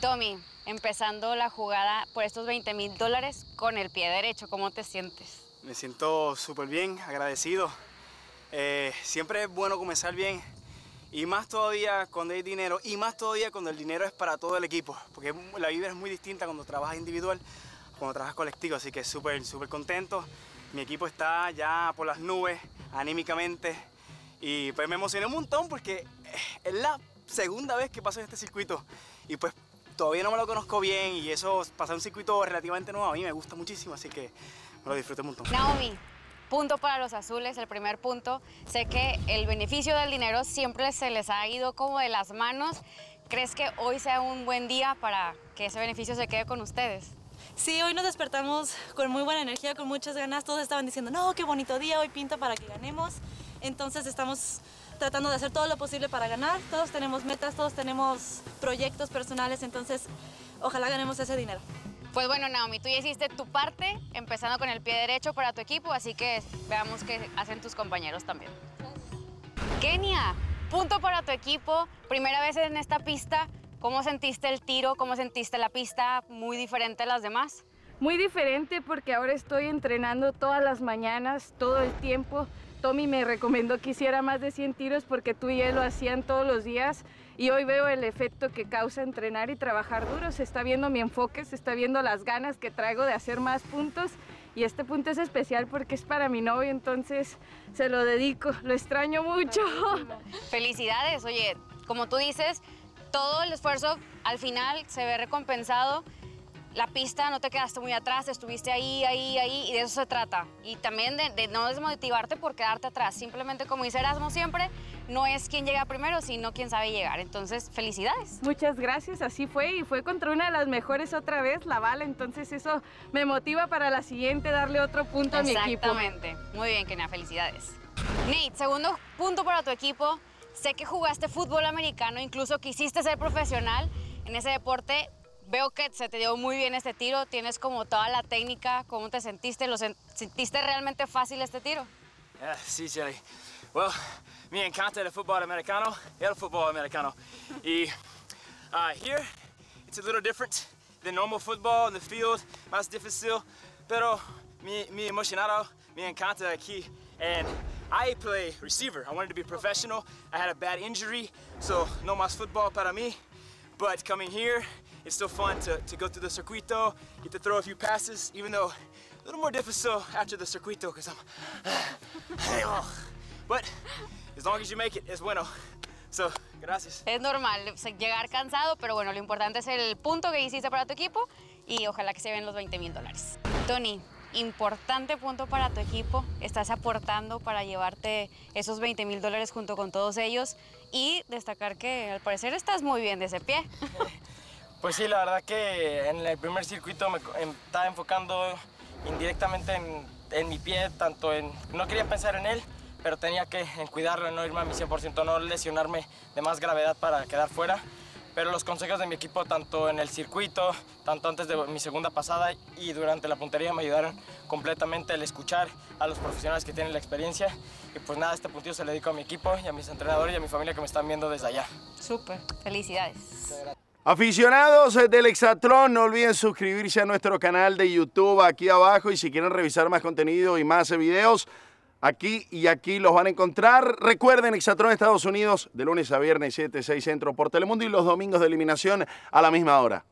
Tommy, empezando la jugada por estos $20,000 con el pie derecho, ¿cómo te sientes? Me siento súper bien, agradecido. Siempre es bueno comenzar bien y más todavía cuando hay dinero y más todavía cuando el dinero es para todo el equipo, porque la vibra es muy distinta cuando trabajas individual, cuando trabajas colectivo, así que súper contento. Mi equipo está ya por las nubes anímicamente y pues me emocioné un montón porque es la segunda vez que paso en este circuito y pues todavía no me lo conozco bien y eso, pasar un circuito relativamente nuevo a mí me gusta muchísimo, así que me lo disfruté un montón. Naomi, punto para los azules, el primer punto. Sé que el beneficio del dinero siempre se les ha ido como de las manos. ¿Crees que hoy sea un buen día para que ese beneficio se quede con ustedes? Sí, hoy nos despertamos con muy buena energía, con muchas ganas. Todos estaban diciendo, no, qué bonito día, hoy pinta para que ganemos. Entonces estamos tratando de hacer todo lo posible para ganar. Todos tenemos metas, todos tenemos proyectos personales, entonces ojalá ganemos ese dinero. Pues bueno, Naomi, tú ya hiciste tu parte, empezando con el pie derecho para tu equipo, así que veamos qué hacen tus compañeros también. Kenia, punto para tu equipo, primera vez en esta pista. ¿Cómo sentiste el tiro? ¿Cómo sentiste la pista? ¿Muy diferente a las demás? Muy diferente porque ahora estoy entrenando todas las mañanas, todo el tiempo. Tommy me recomendó que hiciera más de 100 tiros porque tú y él lo hacían todos los días y hoy veo el efecto que causa entrenar y trabajar duro. Se está viendo mi enfoque, se está viendo las ganas que traigo de hacer más puntos y este punto es especial porque es para mi novio, entonces se lo dedico. Lo extraño mucho. Felicidades. Oye, como tú dices, todo el esfuerzo al final se ve recompensado. La pista, no te quedaste muy atrás, estuviste ahí, y de eso se trata. Y también de no desmotivarte por quedarte atrás. Simplemente, como dice Erasmo siempre, no es quien llega primero, sino quien sabe llegar. Entonces, felicidades. Muchas gracias, así fue. Y fue contra una de las mejores otra vez, la Val. Entonces, eso me motiva para la siguiente, darle otro punto a mi equipo. Exactamente. Muy bien, Kenia, felicidades. Nate, segundo punto para tu equipo. Sé que jugaste fútbol americano, incluso quisiste ser profesional en ese deporte. Veo que se te dio muy bien este tiro, tienes como toda la técnica. ¿Cómo te sentiste? ¿Lo sentiste realmente fácil este tiro? Sí, Chelly. Bueno, me encanta el fútbol americano, Y here, it's a little different than normal football in the field, más difícil, pero me emocionado, me encanta aquí. And I play receiver. I wanted to be professional. I had a bad injury, so no más football para mí. But coming here, it's still fun to go through the circuito, get to throw a few passes, even though a little more difficult after the circuito because I'm... But as long as you make it, it's bueno. So, gracias. Es normal llegar cansado, pero bueno, lo importante es el punto que hiciste para tu equipo y ojalá que se ven los $20,000. Tony, importante punto para tu equipo. Estás aportando para llevarte esos $20,000 junto con todos ellos y destacar que al parecer estás muy bien de ese pie. Pues sí, la verdad que en el primer circuito me estaba enfocando indirectamente en mi pie, tanto en... No quería pensar en él, pero tenía que cuidarlo, no irme a mi 100%, no lesionarme de más gravedad para quedar fuera. Pero los consejos de mi equipo, tanto en el circuito, tanto antes de mi segunda pasada y durante la puntería, me ayudaron completamente el escuchar a los profesionales que tienen la experiencia. Y pues nada, este puntito se le dedico a mi equipo y a mis entrenadores y a mi familia que me están viendo desde allá. Súper, felicidades. Aficionados del Exatlón, no olviden suscribirse a nuestro canal de YouTube aquí abajo y si quieren revisar más contenido y más videos, aquí y aquí los van a encontrar. Recuerden, Exatlón Estados Unidos, de lunes a viernes 7, 6 centro por Telemundo y los domingos de eliminación a la misma hora.